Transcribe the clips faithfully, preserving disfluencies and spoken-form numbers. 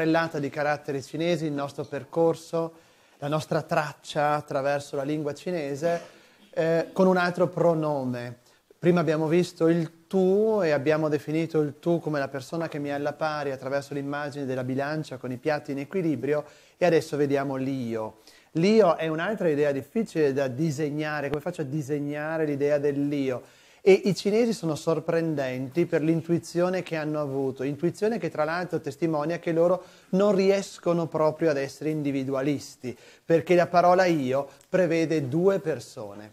strellata di caratteri cinesi, il nostro percorso, la nostra traccia attraverso la lingua cinese, eh, con un altro pronome. Prima abbiamo visto il tu e abbiamo definito il tu come la persona che mi è alla pari attraverso l'immagine della bilancia con i piatti in equilibrio, e adesso vediamo l'io. L'io è un'altra idea difficile da disegnare. Come faccio a disegnare l'idea dell'io? E i cinesi sono sorprendenti per l'intuizione che hanno avuto, intuizione che tra l'altro testimonia che loro non riescono proprio ad essere individualisti, perché la parola io prevede due persone.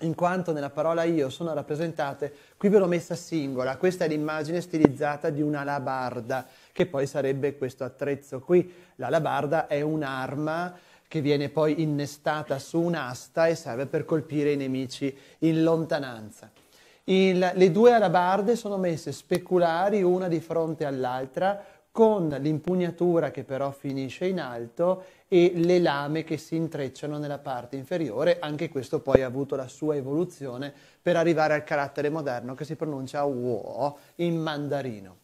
In quanto nella parola io sono rappresentate, qui ve l'ho messa singola, questa è l'immagine stilizzata di un'alabarda, che poi sarebbe questo attrezzo qui. L'alabarda è un'arma che viene poi innestata su un'asta e serve per colpire i nemici in lontananza. Il, le due alabarde sono messe speculari una di fronte all'altra, con l'impugnatura che però finisce in alto e le lame che si intrecciano nella parte inferiore. Anche questo poi ha avuto la sua evoluzione per arrivare al carattere moderno che si pronuncia wo in mandarino.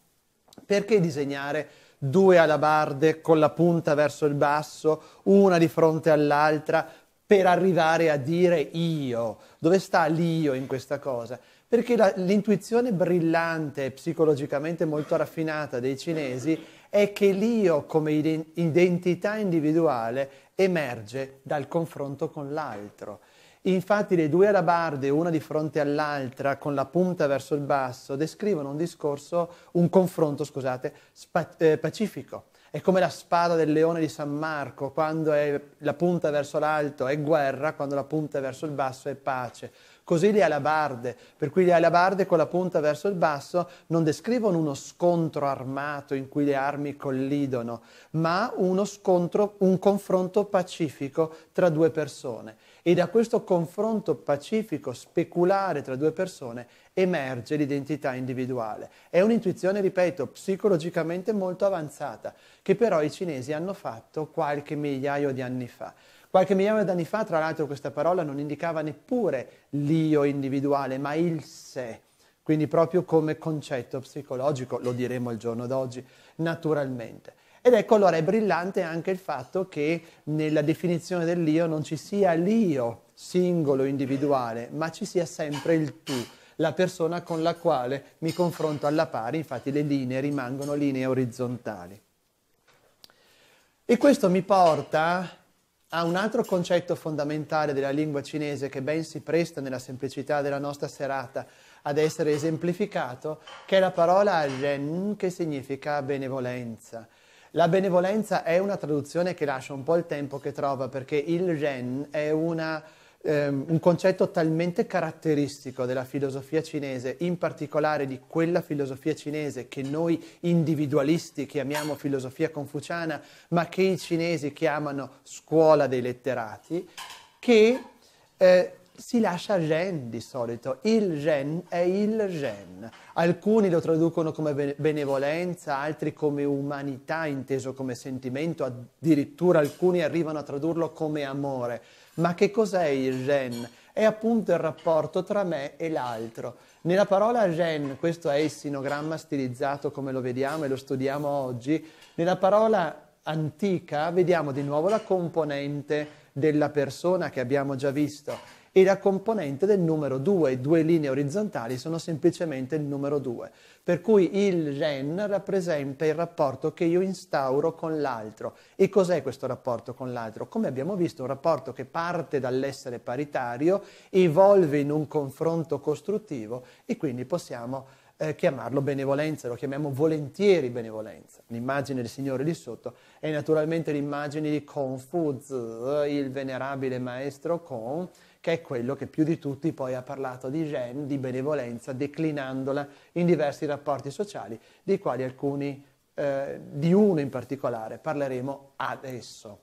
Perché disegnare due alabarde con la punta verso il basso, una di fronte all'altra, per arrivare a dire io? Dove sta l'io in questa cosa? Perché l'intuizione brillante e psicologicamente molto raffinata dei cinesi è che l'io come identità individuale emerge dal confronto con l'altro. Infatti le due alabarde, una di fronte all'altra, con la punta verso il basso, descrivono un discorso, un confronto, scusate, spa- eh, pacifico. È come la spada del leone di San Marco: quando è la punta verso l'alto è guerra, quando la punta è verso il basso è pace. Così le alabarde, per cui le alabarde con la punta verso il basso non descrivono uno scontro armato in cui le armi collidono, ma uno scontro, un confronto pacifico tra due persone. E da questo confronto pacifico, speculare tra due persone, emerge l'identità individuale. È un'intuizione, ripeto, psicologicamente molto avanzata, che però i cinesi hanno fatto qualche migliaio di anni fa. Qualche migliaio di anni fa, tra l'altro, questa parola non indicava neppure l'io individuale, ma il sé, quindi proprio come concetto psicologico, lo diremo il giorno d'oggi, naturalmente. Ed ecco, allora è brillante anche il fatto che nella definizione dell'io non ci sia l'io singolo individuale, ma ci sia sempre il tu, la persona con la quale mi confronto alla pari. Infatti le linee rimangono linee orizzontali. E questo mi porta a un altro concetto fondamentale della lingua cinese, che ben si presta nella semplicità della nostra serata ad essere esemplificato, che è la parola ren, che significa benevolenza. La benevolenza è una traduzione che lascia un po' il tempo che trova, perché il ren è una, ehm, un concetto talmente caratteristico della filosofia cinese, in particolare di quella filosofia cinese che noi individualisti chiamiamo filosofia confuciana, ma che i cinesi chiamano scuola dei letterati, che eh, si lascia ren di solito. Il ren è il ren. Alcuni lo traducono come benevolenza, altri come umanità, inteso come sentimento, addirittura alcuni arrivano a tradurlo come amore. Ma che cos'è il ren? È appunto il rapporto tra me e l'altro. Nella parola ren, questo è il sinogramma stilizzato come lo vediamo e lo studiamo oggi, nella parola antica vediamo di nuovo la componente della persona che abbiamo già visto, e la componente del numero due, due linee orizzontali sono semplicemente il numero due, per cui il ren rappresenta il rapporto che io instauro con l'altro. E cos'è questo rapporto con l'altro? Come abbiamo visto, un rapporto che parte dall'essere paritario, evolve in un confronto costruttivo, e quindi possiamo eh, chiamarlo benevolenza, lo chiamiamo volentieri benevolenza. L'immagine del Signore lì sotto è naturalmente l'immagine di Confuzi, il venerabile maestro Kong, che è quello che più di tutti poi ha parlato di ren, di benevolenza, declinandola in diversi rapporti sociali, dei quali alcuni, eh, di uno in particolare, parleremo adesso.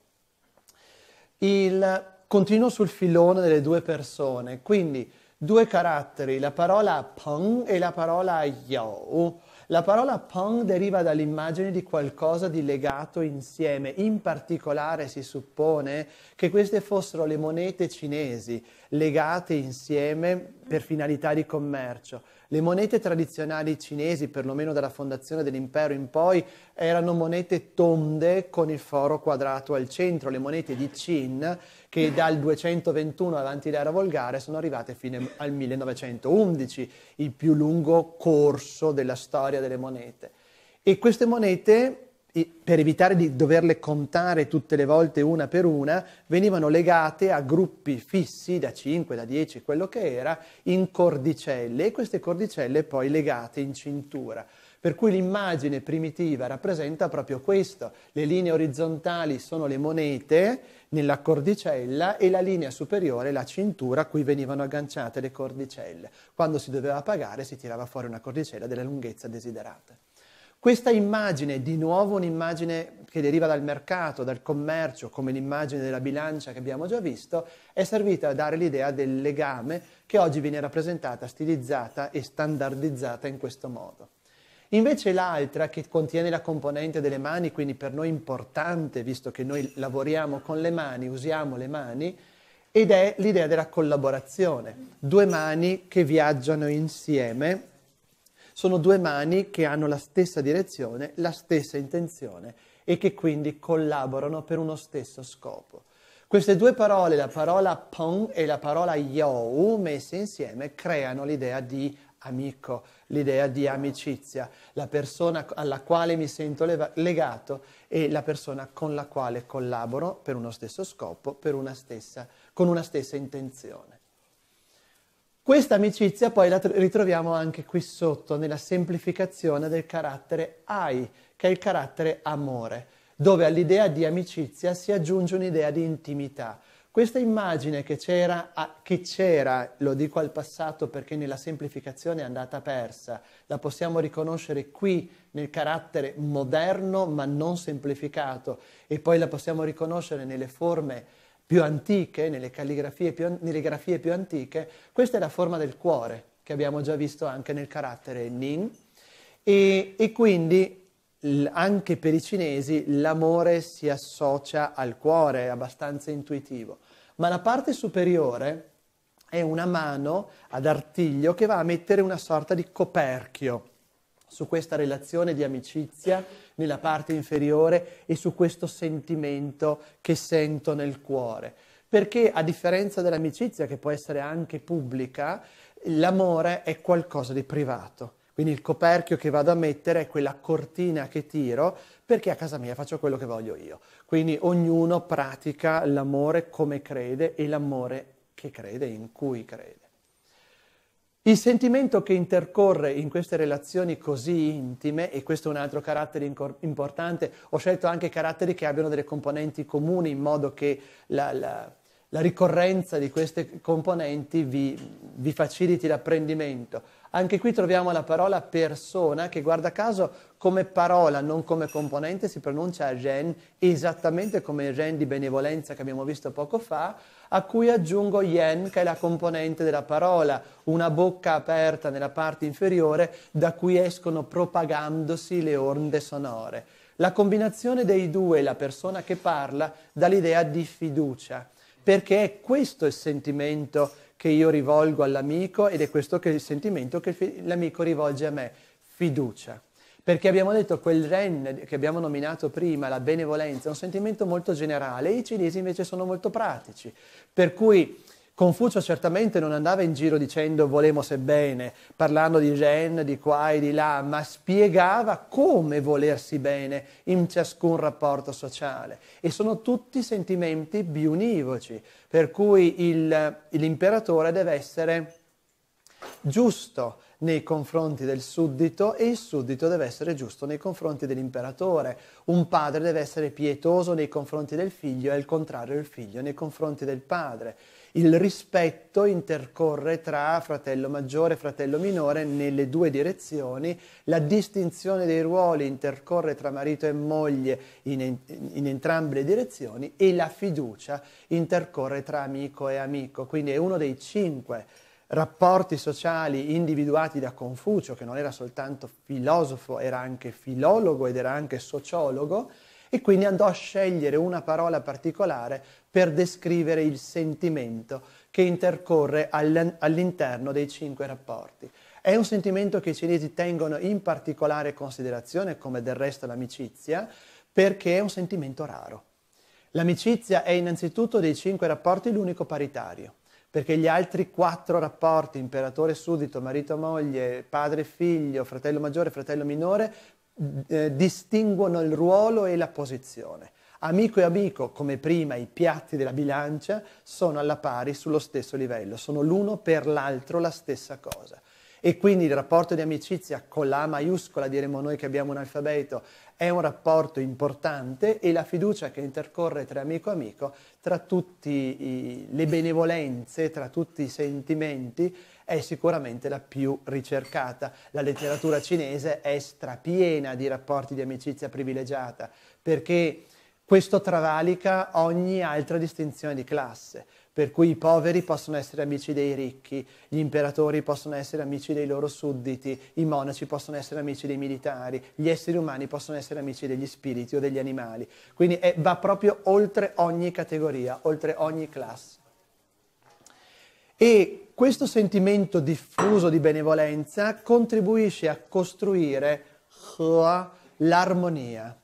Il, continuo sul filone delle due persone, quindi due caratteri, la parola peng e la parola yao. La parola peng deriva dall'immagine di qualcosa di legato insieme, in particolare si suppone che queste fossero le monete cinesi legate insieme per finalità di commercio. Le monete tradizionali cinesi, perlomeno dalla fondazione dell'impero in poi, erano monete tonde con il foro quadrato al centro, le monete di Qin, che dal duecentoventuno avanti l'era volgare sono arrivate fino al millenovecentoundici, il più lungo corso della storia delle monete. E queste monete, per evitare di doverle contare tutte le volte una per una, venivano legate a gruppi fissi da cinque, da dieci, quello che era, in cordicelle, e queste cordicelle poi legate in cintura. Per cui l'immagine primitiva rappresenta proprio questo: le linee orizzontali sono le monete nella cordicella e la linea superiore la cintura a cui venivano agganciate le cordicelle. Quando si doveva pagare si tirava fuori una cordicella della lunghezza desiderata. Questa immagine, di nuovo un'immagine che deriva dal mercato, dal commercio, come l'immagine della bilancia che abbiamo già visto, è servita a dare l'idea del legame che oggi viene rappresentata, stilizzata e standardizzata in questo modo. Invece l'altra, che contiene la componente delle mani, quindi per noi importante, visto che noi lavoriamo con le mani, usiamo le mani, ed è l'idea della collaborazione. Due mani che viaggiano insieme. Sono due mani che hanno la stessa direzione, la stessa intenzione e che quindi collaborano per uno stesso scopo. Queste due parole, la parola peng e la parola you, messe insieme, creano l'idea di amico, l'idea di amicizia, la persona alla quale mi sento legato e la persona con la quale collaboro per uno stesso scopo, per una stessa, con una stessa intenzione. Questa amicizia poi la ritroviamo anche qui sotto, nella semplificazione del carattere ai, che è il carattere amore, dove all'idea di amicizia si aggiunge un'idea di intimità. Questa immagine che c'era, che c'era, lo dico al passato perché nella semplificazione è andata persa, la possiamo riconoscere qui nel carattere moderno ma non semplificato, e poi la possiamo riconoscere nelle forme più antiche, nelle calligrafie più, nelle grafie più antiche. Questa è la forma del cuore, che abbiamo già visto anche nel carattere Nin, e, e quindi anche per i cinesi l'amore si associa al cuore, è abbastanza intuitivo. Ma la parte superiore è una mano ad artiglio che va a mettere una sorta di coperchio su questa relazione di amicizia nella parte inferiore e su questo sentimento che sento nel cuore. Perché a differenza dell'amicizia, che può essere anche pubblica, l'amore è qualcosa di privato. Quindi il coperchio che vado a mettere è quella cortina che tiro, perché a casa mia faccio quello che voglio io. Quindi ognuno pratica l'amore come crede e l'amore che crede, in cui crede. Il sentimento che intercorre in queste relazioni così intime, e questo è un altro carattere importante, ho scelto anche caratteri che abbiano delle componenti comuni in modo che la, la, la ricorrenza di queste componenti vi, vi faciliti l'apprendimento. Anche qui troviamo la parola persona che, guarda caso, come parola, non come componente, si pronuncia ren, esattamente come il ren di benevolenza che abbiamo visto poco fa, a cui aggiungo yen, che è la componente della parola, una bocca aperta nella parte inferiore da cui escono propagandosi le onde sonore. La combinazione dei due, la persona che parla, dà l'idea di fiducia, perché è questo il sentimento che io rivolgo all'amico ed è questo che è il sentimento che l'amico rivolge a me, fiducia. Perché abbiamo detto quel ren che abbiamo nominato prima, la benevolenza, è un sentimento molto generale, e i cinesi invece sono molto pratici. Per cui Confucio certamente non andava in giro dicendo volemose bene, parlando di ren, di qua e di là, ma spiegava come volersi bene in ciascun rapporto sociale. E sono tutti sentimenti biunivoci, per cui il, l'imperatore deve essere giusto nei confronti del suddito e il suddito deve essere giusto nei confronti dell'imperatore. Un padre deve essere pietoso nei confronti del figlio e il contrario il figlio nei confronti del padre. Il rispetto intercorre tra fratello maggiore e fratello minore nelle due direzioni, la distinzione dei ruoli intercorre tra marito e moglie in, in, in entrambe le direzioni, e la fiducia intercorre tra amico e amico. Quindi è uno dei cinque rapporti sociali individuati da Confucio, che non era soltanto filosofo, era anche filologo ed era anche sociologo, e quindi andò a scegliere una parola particolare per descrivere il sentimento che intercorre all'interno dei cinque rapporti. È un sentimento che i cinesi tengono in particolare considerazione, come del resto l'amicizia, perché è un sentimento raro. L'amicizia è innanzitutto dei cinque rapporti l'unico paritario, perché gli altri quattro rapporti, imperatore suddito, marito-moglie, padre-figlio, fratello maggiore, fratello minore, eh, distinguono il ruolo e la posizione. Amico e amico, come prima i piatti della bilancia, sono alla pari sullo stesso livello, sono l'uno per l'altro la stessa cosa. E quindi il rapporto di amicizia con la A maiuscola, diremmo noi che abbiamo un alfabeto, è un rapporto importante, e la fiducia che intercorre tra amico e amico, tra tutte le benevolenze, tra tutti i sentimenti, è sicuramente la più ricercata. La letteratura cinese è strapiena di rapporti di amicizia privilegiata, perché questo travalica ogni altra distinzione di classe. Per cui i poveri possono essere amici dei ricchi, gli imperatori possono essere amici dei loro sudditi, i monaci possono essere amici dei militari, gli esseri umani possono essere amici degli spiriti o degli animali. Quindi è, va proprio oltre ogni categoria, oltre ogni classe. E questo sentimento diffuso di benevolenza contribuisce a costruire l'armonia.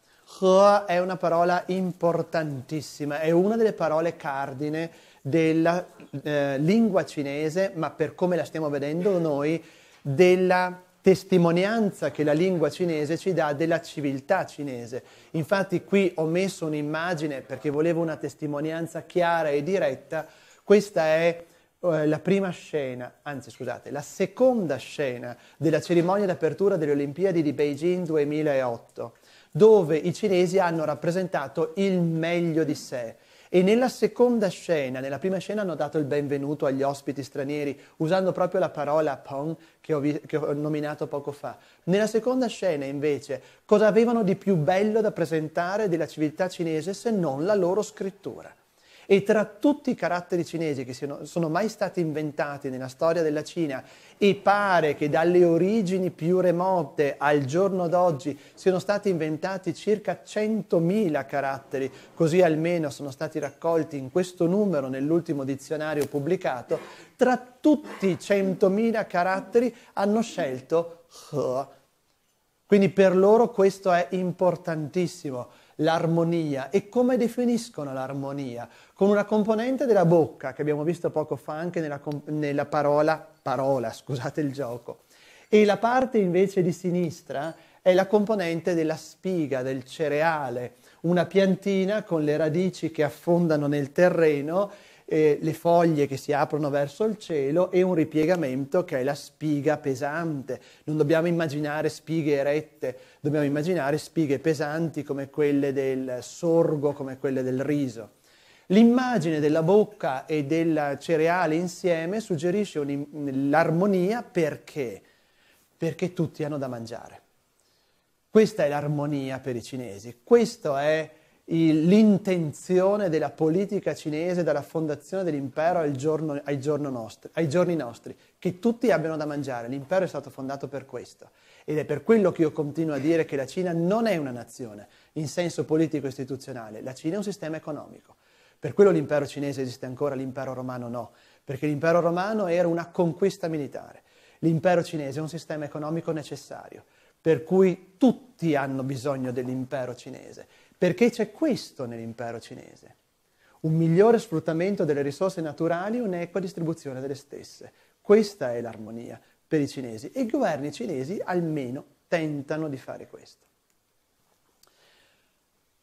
È una parola importantissima, è una delle parole cardine della eh, lingua cinese, ma per come la stiamo vedendo noi, della testimonianza che la lingua cinese ci dà della civiltà cinese. Infatti qui ho messo un'immagine perché volevo una testimonianza chiara e diretta. Questa è eh, la prima scena, anzi scusate, la seconda scena della cerimonia d'apertura delle Olimpiadi di Beijing duemilaotto, dove i cinesi hanno rappresentato il meglio di sé. E nella seconda scena, nella prima scena hanno dato il benvenuto agli ospiti stranieri, usando proprio la parola peng che ho, che ho nominato poco fa. Nella seconda scena invece, cosa avevano di più bello da presentare della civiltà cinese se non la loro scrittura? E tra tutti i caratteri cinesi che sono mai stati inventati nella storia della Cina, e pare che dalle origini più remote al giorno d'oggi siano stati inventati circa centomila caratteri, così almeno sono stati raccolti in questo numero nell'ultimo dizionario pubblicato, tra tutti i centomila caratteri hanno scelto He. Quindi per loro questo è importantissimo. L'armonia. E come definiscono l'armonia? Con una componente della bocca, che abbiamo visto poco fa anche nella, nella parola, parola, scusate il gioco, e la parte invece di sinistra è la componente della spiga, del cereale, una piantina con le radici che affondano nel terreno, eh, le foglie che si aprono verso il cielo e un ripiegamento che è la spiga pesante. Non dobbiamo immaginare spighe erette, dobbiamo immaginare spighe pesanti come quelle del sorgo, come quelle del riso. L'immagine della bocca e del cereale insieme suggerisce l'armonia perché? Perché tutti hanno da mangiare. Questa è l'armonia per i cinesi, questo è l'intenzione della politica cinese dalla fondazione dell'impero ai, giorno, ai, giorno nostri, ai giorni nostri, che tutti abbiano da mangiare. L'impero è stato fondato per questo, ed è per quello che io continuo a dire che la Cina non è una nazione in senso politico-istituzionale, la Cina è un sistema economico. Per quello l'impero cinese esiste ancora, l'impero romano no, perché l'impero romano era una conquista militare, l'impero cinese è un sistema economico necessario, per cui tutti hanno bisogno dell'impero cinese. Perché c'è questo nell'impero cinese: un migliore sfruttamento delle risorse naturali e un'equa distribuzione delle stesse. Questa è l'armonia per i cinesi, e i governi cinesi almeno tentano di fare questo.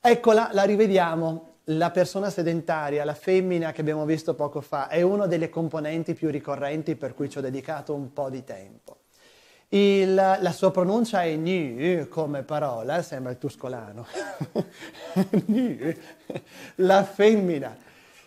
Eccola, la rivediamo, la persona sedentaria, la femmina che abbiamo visto poco fa, è una delle componenti più ricorrenti per cui ci ho dedicato un po' di tempo. Il, la sua pronuncia è ni come parola, sembra il tuscolano, la femmina,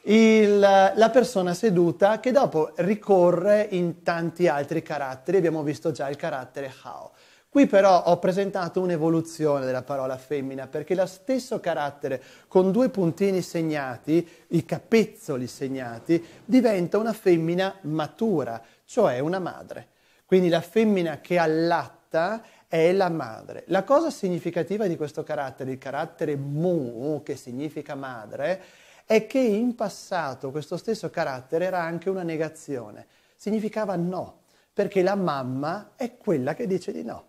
il, la persona seduta, che dopo ricorre in tanti altri caratteri, abbiamo visto già il carattere hao. Qui però ho presentato un'evoluzione della parola femmina, perché lo stesso carattere con due puntini segnati, i capezzoli segnati, diventa una femmina matura, cioè una madre. Quindi la femmina che allatta è la madre. La cosa significativa di questo carattere, il carattere mu, che significa madre, è che in passato questo stesso carattere era anche una negazione. Significava no, perché la mamma è quella che dice di no.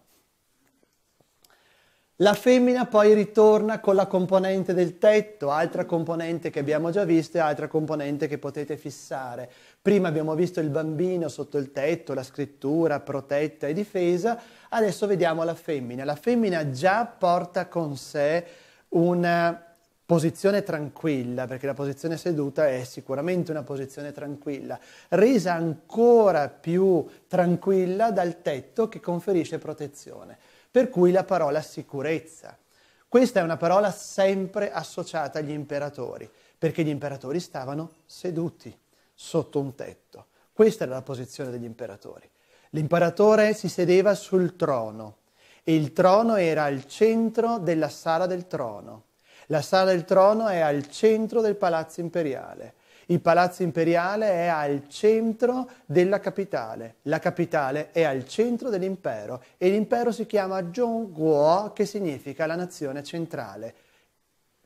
La femmina poi ritorna con la componente del tetto, altra componente che abbiamo già visto e altra componente che potete fissare. Prima abbiamo visto il bambino sotto il tetto, la scrittura protetta e difesa, adesso vediamo la femmina. La femmina già porta con sé una posizione tranquilla, perché la posizione seduta è sicuramente una posizione tranquilla, resa ancora più tranquilla dal tetto che conferisce protezione. Per cui la parola sicurezza. Questa è una parola sempre associata agli imperatori, perché gli imperatori stavano seduti sotto un tetto. Questa era la posizione degli imperatori. L'imperatore si sedeva sul trono e il trono era al centro della sala del trono. La sala del trono è al centro del palazzo imperiale. Il palazzo imperiale è al centro della capitale, la capitale è al centro dell'impero e l'impero si chiama Zhongguo, che significa la nazione centrale,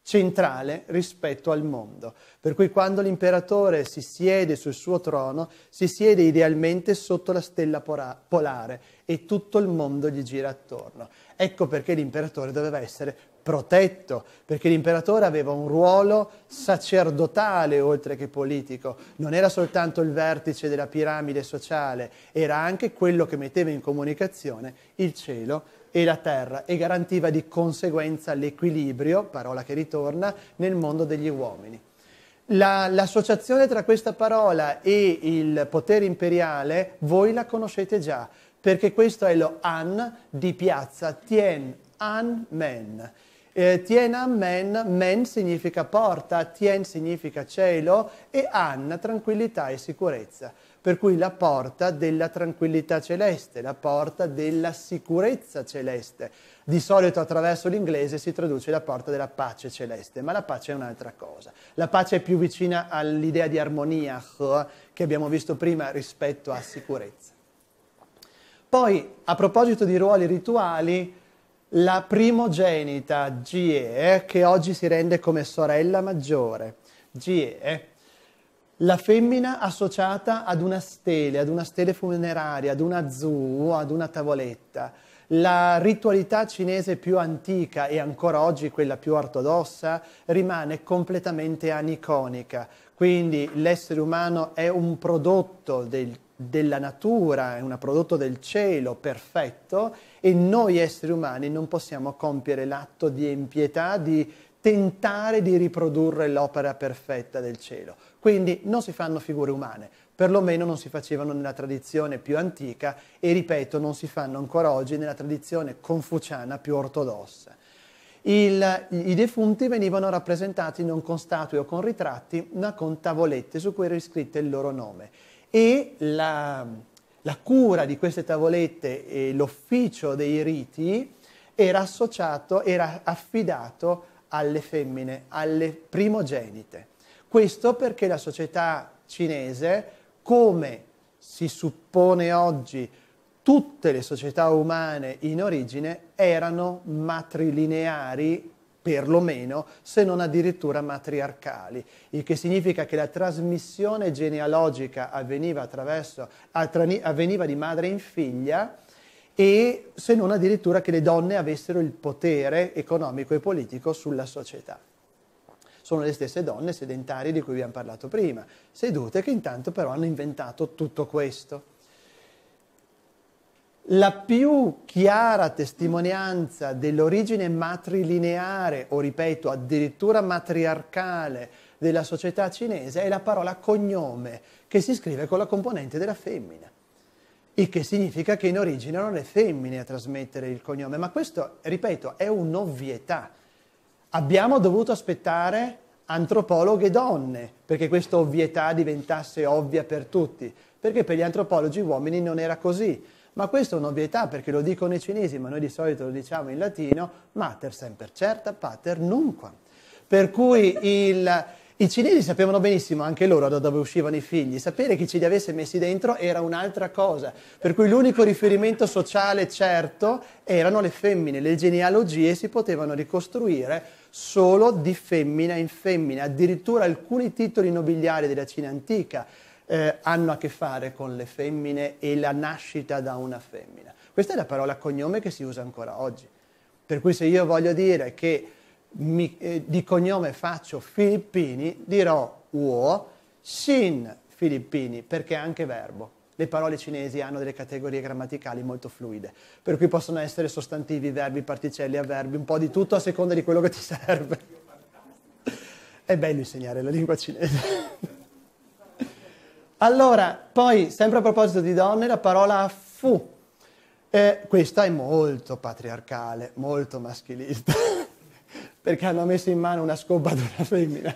centrale rispetto al mondo. Per cui quando l'imperatore si siede sul suo trono, si siede idealmente sotto la stella polare e tutto il mondo gli gira attorno. Ecco perché l'imperatore doveva essere protetto, perché l'imperatore aveva un ruolo sacerdotale oltre che politico, non era soltanto il vertice della piramide sociale, era anche quello che metteva in comunicazione il cielo e la terra e garantiva di conseguenza l'equilibrio, parola che ritorna, nel mondo degli uomini. La, l'associazione tra questa parola e il potere imperiale voi la conoscete già, perché questo è lo An di piazza Tian'anmen. Eh, Tian'anmen, men significa porta, Tien significa cielo e An tranquillità e sicurezza, per cui la porta della tranquillità celeste, la porta della sicurezza celeste. Di solito attraverso l'inglese si traduce la porta della pace celeste, ma la pace è un'altra cosa. La pace è più vicina all'idea di armonia che abbiamo visto prima rispetto a sicurezza. Poi, a proposito di ruoli rituali, la primogenita Jie, che oggi si rende come sorella maggiore, Jie, la femmina associata ad una stele, ad una stele funeraria, ad una zu, ad una tavoletta. La ritualità cinese più antica e ancora oggi quella più ortodossa rimane completamente aniconica, quindi l'essere umano è un prodotto del della natura, è un prodotto del cielo perfetto e noi esseri umani non possiamo compiere l'atto di impietà di tentare di riprodurre l'opera perfetta del cielo. Quindi non si fanno figure umane, perlomeno non si facevano nella tradizione più antica e ripeto non si fanno ancora oggi nella tradizione confuciana più ortodossa. Il, I defunti venivano rappresentati non con statue o con ritratti ma con tavolette su cui era iscritto il loro nome. E la, la cura di queste tavolette e l'ufficio dei riti era associato, era affidato alle femmine, alle primogenite. Questo perché la società cinese, come si suppone oggi tutte le società umane in origine, erano matrilineari, perlomeno, se non addirittura matriarcali, il che significa che la trasmissione genealogica avveniva, attraverso, avveniva di madre in figlia e se non addirittura che le donne avessero il potere economico e politico sulla società. Sono le stesse donne sedentarie di cui abbiamo parlato prima, sedute che intanto però hanno inventato tutto questo. La più chiara testimonianza dell'origine matrilineare, o ripeto addirittura matriarcale, della società cinese è la parola cognome, che si scrive con la componente della femmina, il che significa che in origine erano le femmine a trasmettere il cognome, ma questo, ripeto, è un'ovvietà. Abbiamo dovuto aspettare antropologhe donne perché questa ovvietà diventasse ovvia per tutti, perché per gli antropologi uomini non era così. Ma questa è un'ovvietà perché lo dicono i cinesi, ma noi di solito lo diciamo in latino, mater semper certa, pater nunquam. Per cui il, I cinesi sapevano benissimo anche loro da dove uscivano i figli, sapere chi ce li avesse messi dentro era un'altra cosa, per cui l'unico riferimento sociale certo erano le femmine, le genealogie si potevano ricostruire solo di femmina in femmina, addirittura alcuni titoli nobiliari della Cina antica eh, hanno a che fare con le femmine e la nascita da una femmina. Questa è la parola cognome che si usa ancora oggi, per cui se io voglio dire che Mi, eh, di cognome faccio Filippini, dirò Uo Shin Filippini, perché è anche verbo. Le parole cinesi hanno delle categorie grammaticali molto fluide, per cui possono essere sostantivi, verbi, particelle, avverbi, un po' di tutto a seconda di quello che ti serve. È bello insegnare la lingua cinese. Allora, poi, sempre a proposito di donne, la parola fu. Eh, questa è molto patriarcale, molto maschilista. Perché hanno messo in mano una scopa ad una femmina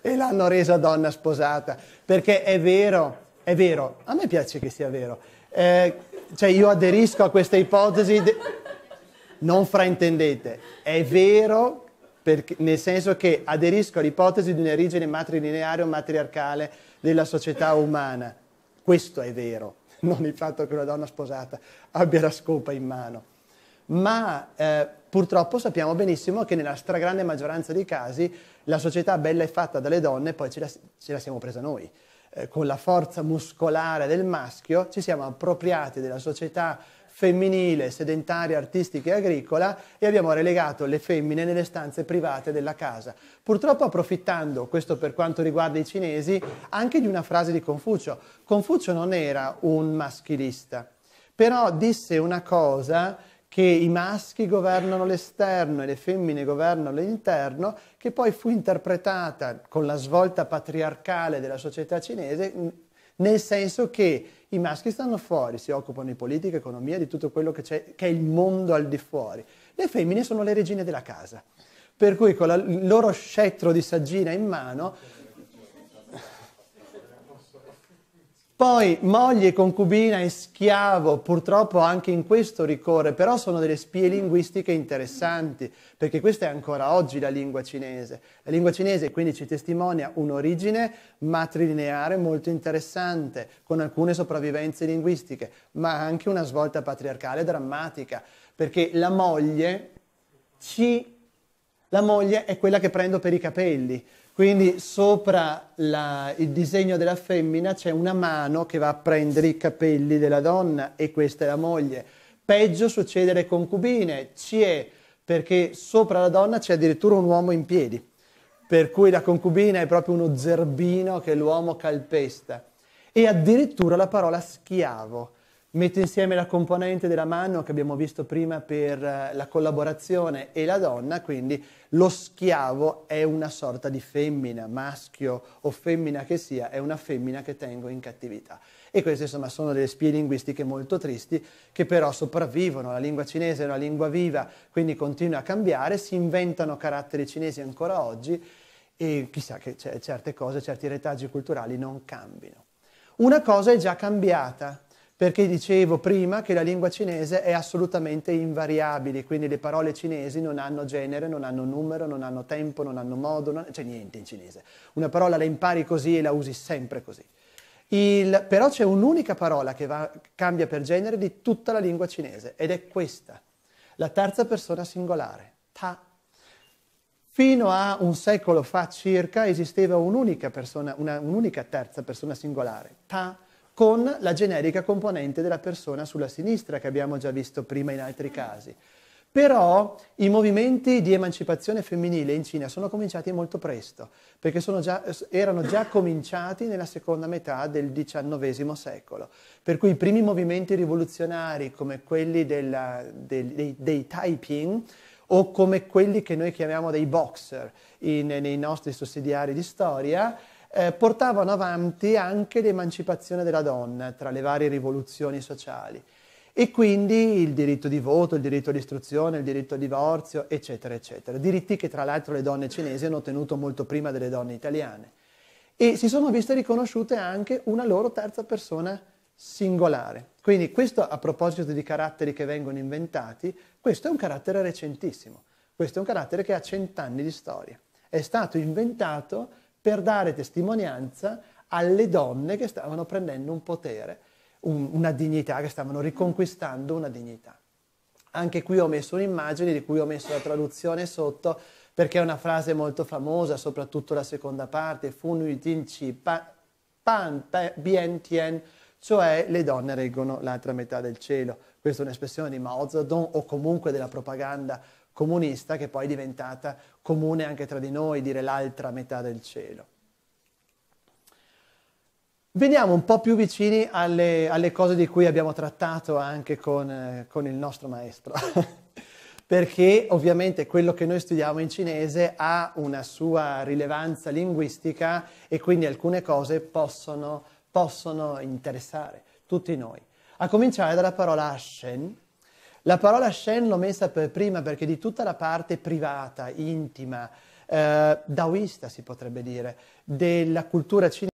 e l'hanno resa donna sposata, perché è vero, è vero, a me piace che sia vero, eh, cioè io aderisco a questa ipotesi, de... non fraintendete, è vero perché, nel senso che aderisco all'ipotesi di un'origine matrilineare o matriarcale della società umana, questo è vero, non il fatto che una donna sposata abbia la scopa in mano. Ma eh, purtroppo sappiamo benissimo che nella stragrande maggioranza dei casi la società bella è fatta dalle donne e poi ce la, ce la siamo presa noi. Eh, con la forza muscolare del maschio ci siamo appropriati della società femminile, sedentaria, artistica e agricola e abbiamo relegato le femmine nelle stanze private della casa. Purtroppo approfittando, questo per quanto riguarda i cinesi, anche di una frase di Confucio. Confucio non era un maschilista, però disse una cosa che i maschi governano l'esterno e le femmine governano l'interno, che poi fu interpretata con la svolta patriarcale della società cinese, nel senso che i maschi stanno fuori, si occupano di politica, economia, di tutto quello che c'è, che è il mondo al di fuori. Le femmine sono le regine della casa, per cui con la, il loro scettro di saggina in mano, poi moglie, concubina e schiavo, purtroppo anche in questo ricorre, però sono delle spie linguistiche interessanti, perché questa è ancora oggi la lingua cinese. La lingua cinese quindi ci testimonia un'origine matrilineare molto interessante, con alcune sopravvivenze linguistiche, ma anche una svolta patriarcale drammatica, perché la moglie, ci, la moglie è quella che prendo per i capelli. Quindi sopra la, il disegno della femmina c'è una mano che va a prendere i capelli della donna e questa è la moglie. Peggio succede alle concubine, ci è, perché sopra la donna c'è addirittura un uomo in piedi, per cui la concubina è proprio uno zerbino che l'uomo calpesta. E addirittura la parola schiavo mette insieme la componente della mano che abbiamo visto prima per la collaborazione e la donna, quindi lo schiavo è una sorta di femmina, maschio o femmina che sia, è una femmina che tengo in cattività. E queste insomma sono delle spie linguistiche molto tristi che però sopravvivono, la lingua cinese è una lingua viva, quindi continua a cambiare, si inventano caratteri cinesi ancora oggi e chissà che certe cose, certi retaggi culturali non cambino. Una cosa è già cambiata, perché dicevo prima che la lingua cinese è assolutamente invariabile, quindi le parole cinesi non hanno genere, non hanno numero, non hanno tempo, non hanno modo, non c'è niente in cinese. Una parola la impari così e la usi sempre così. Il, però c'è un'unica parola che va, cambia per genere di tutta la lingua cinese, ed è questa, la terza persona singolare, ta. Fino a un secolo fa circa esisteva un'unica persona, una, un'unica terza persona singolare, ta, con la generica componente della persona sulla sinistra che abbiamo già visto prima in altri casi. Però i movimenti di emancipazione femminile in Cina sono cominciati molto presto, perché sono già, erano già cominciati nella seconda metà del diciannovesimo secolo. Per cui i primi movimenti rivoluzionari come quelli della, del, dei, dei Taiping o come quelli che noi chiamiamo dei boxer in, nei nostri sussidiari di storia, Eh, portavano avanti anche l'emancipazione della donna tra le varie rivoluzioni sociali e quindi il diritto di voto, il diritto all'istruzione, il diritto al divorzio, eccetera, eccetera. Diritti che tra l'altro le donne cinesi hanno ottenuto molto prima delle donne italiane e si sono viste riconosciute anche una loro terza persona singolare. Quindi questo, a proposito di caratteri che vengono inventati, questo è un carattere recentissimo, questo è un carattere che ha cent'anni di storia. è stato inventato per dare testimonianza alle donne che stavano prendendo un potere, un, una dignità, che stavano riconquistando una dignità. Anche qui ho messo un'immagine di cui ho messo la traduzione sotto, perché è una frase molto famosa, soprattutto la seconda parte, Fu Nui Tin Chi Pan, pan Bien Tien, cioè le donne reggono l'altra metà del cielo. Questa è un'espressione di Mao Zedong o comunque della propaganda comunista che poi è diventata comune anche tra di noi, dire l'altra metà del cielo. Veniamo un po' più vicini alle, alle cose di cui abbiamo trattato anche con, eh, con il nostro maestro, perché ovviamente quello che noi studiamo in cinese ha una sua rilevanza linguistica e quindi alcune cose possono, possono interessare tutti noi. A cominciare dalla parola shen. La parola shen l'ho messa per prima perché di tutta la parte privata, intima, eh, daoista si potrebbe dire, della cultura cinese,